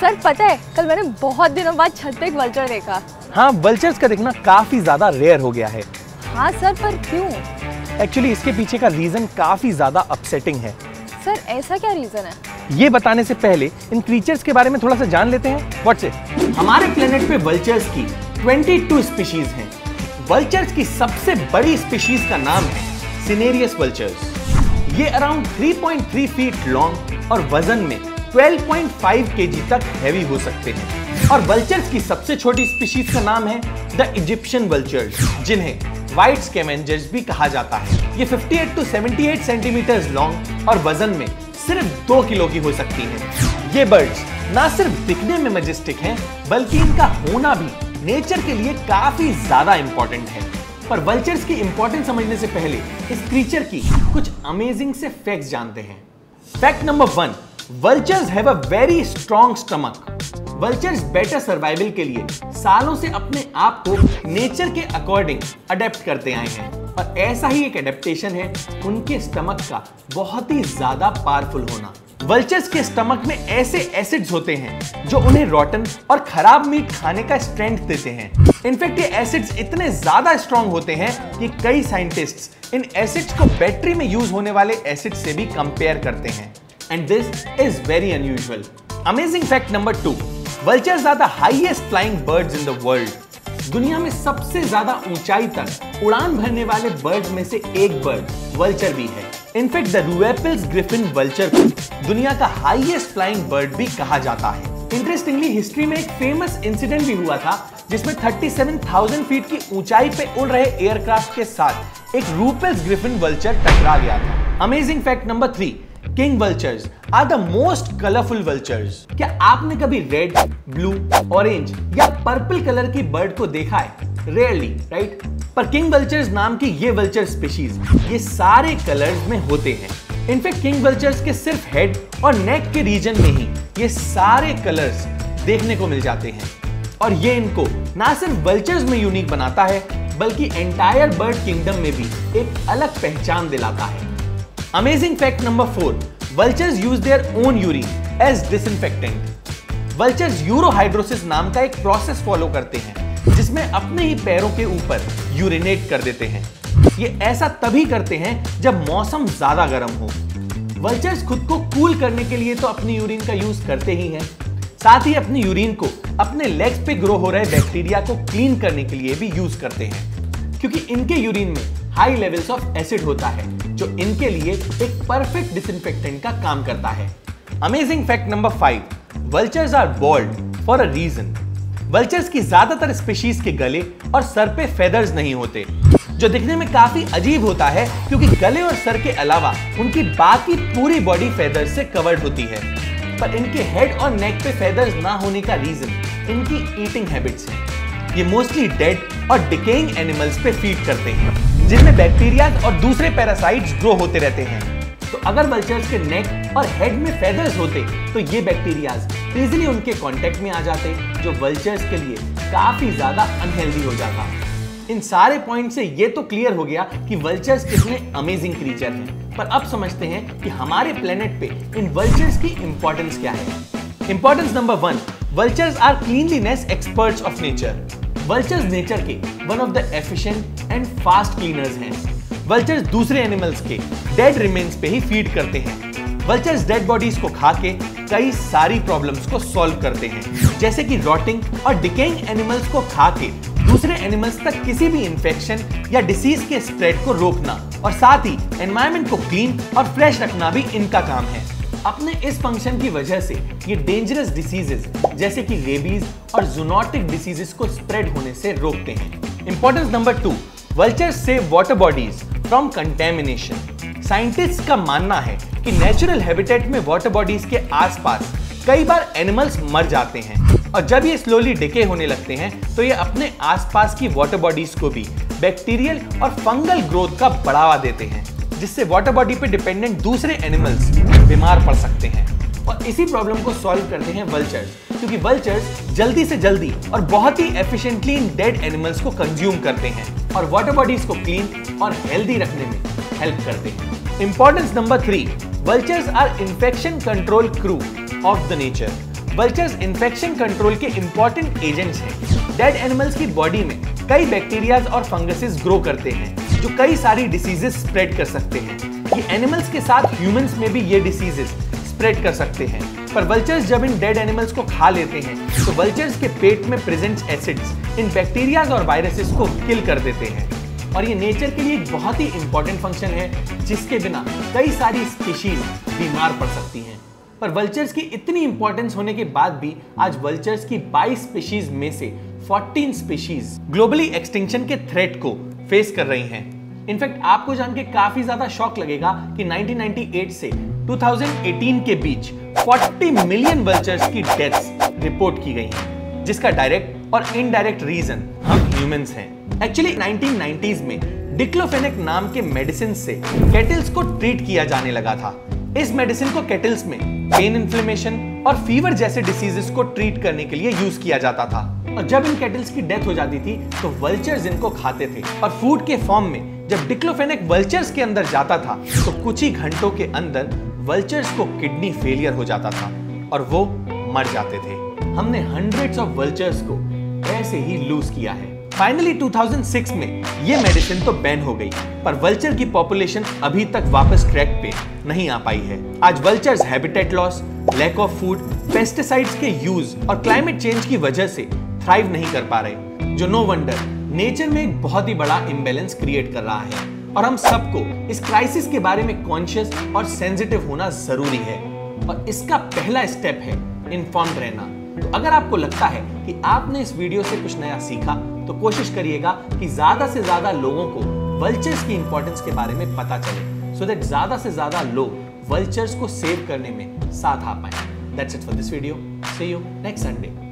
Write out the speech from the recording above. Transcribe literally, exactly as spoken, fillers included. Sir पता है कल मैंने बहुत दिनों बाद छत पे एक वल्चर देखा। हाँ, वल्चर्स का देखना काफी ज्यादा रेयर हो गया है। हाँ सर, पर क्यों? एक्चुअली इसके पीछे का रीजन काफी ज्यादा अपसेटिंग है। सर ऐसा क्या रीजन है? ये बताने से पहले इन क्रीचर्स के बारे में थोड़ा सा जान लेते हैं। What's it? हमारे प्लेनेट पे वल्चर्स की बाईस स्पीशीज हैं। वल्चर्स की सबसे बड़ी स्पीशीज का नाम है सिनेरियस वल्चर्स। ये around three point three feet long और वजन में बारह पॉइंट पाँच केजी तक हैवी हो सकते हैं। और वल्चर्स की सबसे छोटी स्पीशीज का नाम है द इजिप्शियन वल्चर्स, जिन्हें व्हाइट स्कैमेंजर्स भी कहा जाता है। ये अट्ठावन टू अठहत्तर सेंटीमीटर लॉन्ग और वजन में सिर्फ दो किलो की हो सकती हैं। ये बर्ड्स ना सिर्फ दिखने में मजेस्टिक हैं, बल्कि इनका होना भी नेचर के लिए काफी ज्यादा इम्पोर्टेंट है। पर वल्चर्स की इम्पोर्टेंस समझने से पहले इस क्रीचर की कुछ अमेजिंग से फैक्ट्स जानते हैं। Fact number one, vultures have a very strong stomach. Vultures better survival के लिए सालों से अपने आप को नेचर के अकॉर्डिंग अडेप्ट करते आए हैं, और ऐसा ही एक अडेप्टेशन है उनके स्टमक का बहुत ही ज्यादा पावरफुल होना। वल्चर्स के स्टमक में ऐसे एसिड्स होते हैं जो उन्हें रोटन और खराब मीट खाने का स्ट्रेंथ देते हैं। इनफैक्ट ये एसिड्स इतने ज्यादा स्ट्रॉन्ग होते हैं कि कई साइंटिस्ट्स इन एसिड्स को बैटरी में यूज होने वाले एसिड से भी कंपेयर करते हैं। And this is very unusual. Amazing fact number two. Vultures are the highest flying birds in the world. दुनिया में सबसे ज्यादा ऊंचाई तक उड़ान भरने वाले बर्ड्स में से एक बर्ड वल्चर भी है। In fact the Ruppell's Griffin vulture को दुनिया का हाईएस्ट फ्लाइंग बर्ड भी कहा जाता है। इंटरेस्टिंगली हिस्ट्री में एक फेमस इंसिडेंट भी हुआ था जिसमें सैंतीस हज़ार फीट की ऊंचाई पे उड़ रहे एयरक्राफ्ट के साथ एक रूपेल्स ग्रिफिन वल्चर टकरा गया था। Amazing fact number three, king vultures are the most colourful vultures. क्या आपने कभी रेड, ब्लू, ऑरेंज या पर्पल कलर की बर्ड को देखा है? Rarely, right? पर किंग वल्चर्स नाम की ये वल्चर स्पीशीज ये सारे कलर्स में होते हैं। इनफैक्ट किंग वल्चर्स के सिर्फ हेड और नेक के रीजन में ही ये सारे कलर्स देखने को मिल जाते हैं, और ये इनको ना सिर्फ वल्चर्स में यूनिक बनाता है बल्कि एंटायर बर्ड किंगडम में भी एक अलग पहचान दिलाता है। Amazing fact number four, vultures use their own urine as disinfectant. Vultures urohydrosis नाम का एक प्रोसेस फॉलो करते हैं जिसमें अपने ही पैरों के ऊपर यूरिनेट कर देते हैं। ये ऐसा तभी करते हैं जब मौसम ज्यादा गर्म हो। वल्चर्स खुद को कूल करने के लिए तो अपनी यूरिन का यूज करते ही हैं, साथ ही अपनी यूरिन को अपने लेग्स पे ग्रो हो रहे बैक्टीरिया को क्लीन करने के लिए भी यूज करते हैं, क्योंकि इनके यूरिन में हाई लेवल्स ऑफ एसिड होता है जो इनके लिए एक परफेक्ट डिसइंफेक्टेंट का काम करता है। Amazing fact number five, vultures are bald for a reason. Vultures की ज्यादातर स्पीशीज के गले और सर पे फेदर्स नहीं होते, जो दिखने में काफी अजीब होता है क्योंकि गले और सर के अलावा उनकी बाकी पूरी बॉडी फेदर्स से कवर्ड होती है। पर इनके हेड और नेक पे फेदर्स ना होने का रीजन इनकी ईटिंग हैबिट्स है। ये मोस्टली डेड और डिकेइंग एनिमल्स पे फीड करते हैं जिनमें बैक्टीरिया और दूसरे पैरासाइट्स ग्रो होते रहते हैं। तो अगर वल्चर्स के नेक और हेड में फेदर्स होते तो ये बैक्टीरियाज इजीली उनके कांटेक्ट में आ जाते, जो वल्चर्स के लिए काफी ज्यादा अनहेल्दी हो जाता। इन सारे पॉइंट से ये तो क्लियर हो गया कि वल्चर्स कितने अमेजिंग क्रीचर हैं। पर अब समझते हैं कि हमारे प्लेनेट पे इन वल्चर्स की इंपॉर्टेंस क्या है। Importance number one, vultures are cleanliness experts of nature. Vultures nature के one of the efficient and fast cleaners हैं। वल्चर्स दूसरे एनिमल्स के डेड रिमेन्स पे ही फीड करते हैं। वल्चर्स डेड बॉडीज को खा के कई सारी प्रॉब्लम्स को सॉल्व करते हैं, जैसे कि रॉटिंग और डिकेइंग एनिमल्स को खा के दूसरे एनिमल्स तक किसी भी इंफेक्शन या डिसीज के स्प्रेड को रोकना, और साथ ही एनवायरमेंट को क्लीन और फ्रेश रखना भी इनका काम है। अपने इस फंक्शन की वजह से ये डेंजरस डिसीजेस जैसे कि रेबीज और जूनोटिक डिसीजेस को स्प्रेड होने से रोकते हैं। Importance number two, vultures save water bodies from contamination. Scientists का मानना है कि नेचुरल हैबिटेट में वाटर बॉडीज के आसपास कई बार एनिमल्स मर जाते हैं, और जब ये स्लोली डिके होने लगते हैं तो ये अपने आसपास की वाटर बॉडीज को भी बैक्टीरियल और फंगल ग्रोथ का बढ़ावा देते हैं, जिससे वाटर बॉडी पे डिपेंडेंट दूसरे एनिमल्स बीमार पड़ सकते हैं। और इसी प्रॉब्लम को सॉल्व करते हैं वल्चर्स, क्योंकि वल्चर्स जल्दी से जल्दी और बहुत ही एफिशिएंटली इन डेड एनिमल्स को कंज्यूम करते हैं और वाटर बॉडीज को क्लीन और हेल्दी रखने में हेल्प करते हैं। Importance number three, vultures are infection control crew of the nature. Vultures infection control के इम्पोर्टेंट एजेंट्स हैं। डेड एनिमल्स की बॉडी में कई बैक्टीरियाज और फंगसेस ग्रो करते हैं जो कई सारी डिसीजेस स्प्रेड कर सकते हैं। ये एनिमल्स के साथ ह्यूमंस में भी ये डिसीजेस स्प्रेड कर सकते हैं, पर वल्चर्स जब इन डेड एनिमल्स को खा लेते हैं तो वल्चर्स के पेट में प्रेजेंट एसिड्स इन बैक्टीरियाज और वायरसेस को किल कर देते हैं। और ये नेचर के लिए एक बहुत ही इंपॉर्टेंट फंक्शन है जिसके बिना कई सारी स्पीशीज बीमार पड़ सकती हैं। पर वल्चर्स की इतनी इंपॉर्टेंस होने के बाद भी आज वल्चर्स की बाईस स्पीशीज में से चौदह स्पीशीज ग्लोबली एक्सटिंक्शन के थ्रेट को फेस कर रही हैं। इनफैक्ट आपको जान के काफी ज्यादा शॉक लगेगा कि नाइनटीन नाइंटी एट से दो हज़ार अठारह के बीच चालीस मिलियन वल्चर्स की डेथ्स रिपोर्ट की गई हैं, जिसका डायरेक्ट और इनडायरेक्ट रीजन हम ह्यूमंस हैं। एक्चुअली नाइनटीन नाइंटीज़ में डिक्लोफेनेक नाम के मेडिसिन से केटल्स को ट्रीट किया जाने लगा था। इस मेडिसिन को केटल्स में पेन, इन्फ्लेमेशन और फीवर जैसे डिसीजेस को ट्रीट करने के लिए यूज किया जाता था। और जब इन केटल्स की डेथ हो जाती थी तो वल्चर्स इनको खाते थे और फूड के फॉर्म में जब डिक्लोफेनेक वल्चर्स के अंदर जाता था तो कुछ ही घंटों के अंदर वल्चर्स को किडनी फेलियर हो जाता था और वो मर जाते थे। हमने हंड्रेड्स ऑफ वल्चर्स को ऐसे ही लूज किया है। फाइनली दो हज़ार छह में ये मेडिसिन तो बैन हो गई, पर वल्चर की पॉपुलेशन अभी तक वापस ट्रैक पे नहीं आ पाई है। आज vultures habitat loss, lack of food, pesticides के यूज और क्लाइमेट चेंज की वजह से थ्राइव नहीं कर पा रहे, जो नो वंडर नेचर में एक बहुत ही बड़ा इम्बैलेंस क्रिएट कर रहा है। और हम सबको इस क्राइसिस के बारे में कॉन्शियस और सेंसिटिव होना जरूरी है, और इसका पहला स्टेप है इन्फॉर्म्ड रहना। तो अगर आपको लगता है कि आपने इस वीडियो से कुछ नया सीखा तो कोशिश करिएगा कि ज्यादा से ज्यादा लोगों को वल्चर्स की इंपॉर्टेंस के बारे में पता चले, सो दैट ज्यादा से ज्यादा लोग वल्चर्स को सेव करने में साथ आ पाए। That's it for this video. See you next Sunday.